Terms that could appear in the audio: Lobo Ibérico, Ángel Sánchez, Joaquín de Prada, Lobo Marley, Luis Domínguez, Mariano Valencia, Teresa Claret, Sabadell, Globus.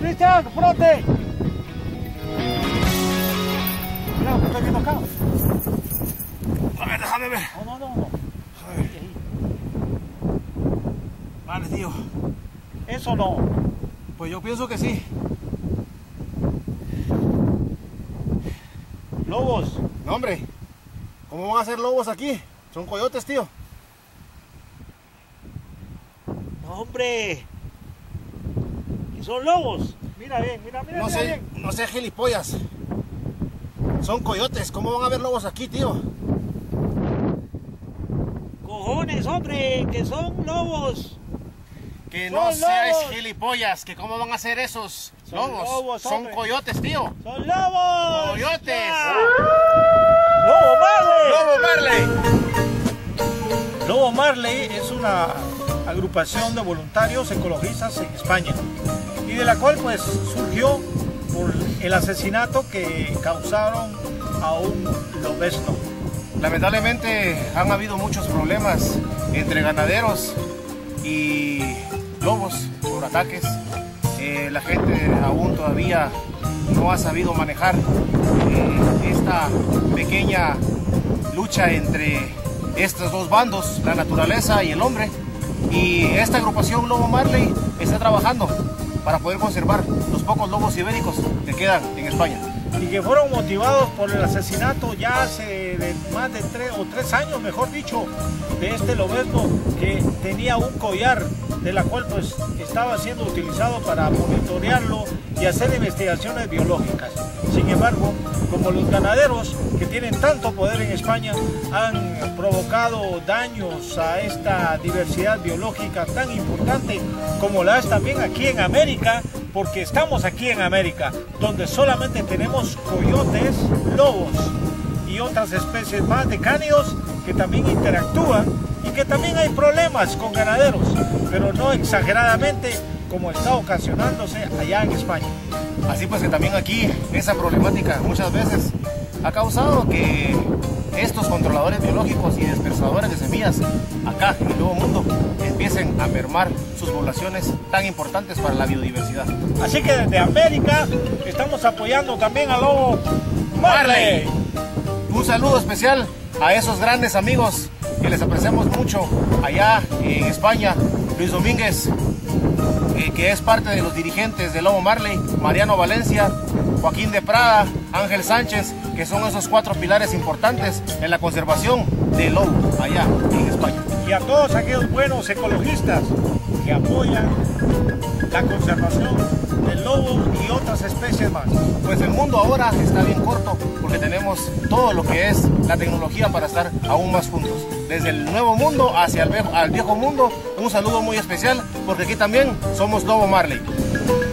Cristian, frote. Mira, ¿por qué te toca? A ver, déjame ver. No. A ver. Vale, tío. ¿Eso no? Pues yo pienso que sí. ¿Lobos? No, hombre. ¿Cómo van a ser lobos aquí? Son coyotes, tío. No, hombre. ¿Y son lobos? Mira bien, mira bien. No sé, gilipollas. Son coyotes. ¿Cómo van a haber lobos aquí, tío? Cojones, hombre, que son lobos. Que son no seáis lobos. Gilipollas, que cómo van a ser esos lobos. Son coyotes, tío. Son lobos. Coyotes. Yeah. Lobo Marley. Lobo Marley es una agrupación de voluntarios ecologistas en España y de la cual pues surgió por el asesinato que causaron a un lobesno. Lamentablemente han habido muchos problemas entre ganaderos y lobos por ataques. La gente aún todavía no ha sabido manejar esta pequeña lucha entre estos dos bandos, la naturaleza y el hombre, y esta agrupación Lobo Marley está trabajando para poder conservar los pocos lobos ibéricos que quedan en España. Y que fueron motivados por el asesinato ya hace más de tres años, mejor dicho, de este lobesno que tenía un collar de la cual pues estaba siendo utilizado para monitorearlo y hacer investigaciones biológicas. Sin embargo, como los ganaderos que tienen tanto poder en España han provocado daños a esta diversidad biológica tan importante como la es también aquí en América, porque estamos aquí en América, donde solamente tenemos coyotes, lobos y otras especies más de cánidos que también interactúan y que también hay problemas con ganaderos, pero no exageradamente como está ocasionándose allá en España. Así pues que también aquí esa problemática muchas veces ha causado que estos controladores biológicos y dispersadores de semillas acá en el Nuevo Mundo empiecen a mermar sus poblaciones tan importantes para la biodiversidad. Así que desde América estamos apoyando también a Lobo Marley. Un saludo especial a esos grandes amigos que les apreciamos mucho allá en España, Luis Domínguez, que es parte de los dirigentes de Lobo Marley, Mariano Valencia, Joaquín de Prada, Ángel Sánchez, que son esos cuatro pilares importantes en la conservación del lobo allá en España. Y a todos aquellos buenos ecologistas que apoyan la conservación del lobo y otras especies más. Pues el mundo ahora está bien corto porque tenemos todo lo que es la tecnología para estar aún más juntos. Desde el Nuevo Mundo hacia el Viejo Mundo, un saludo muy especial porque aquí también somos Lobo Marley.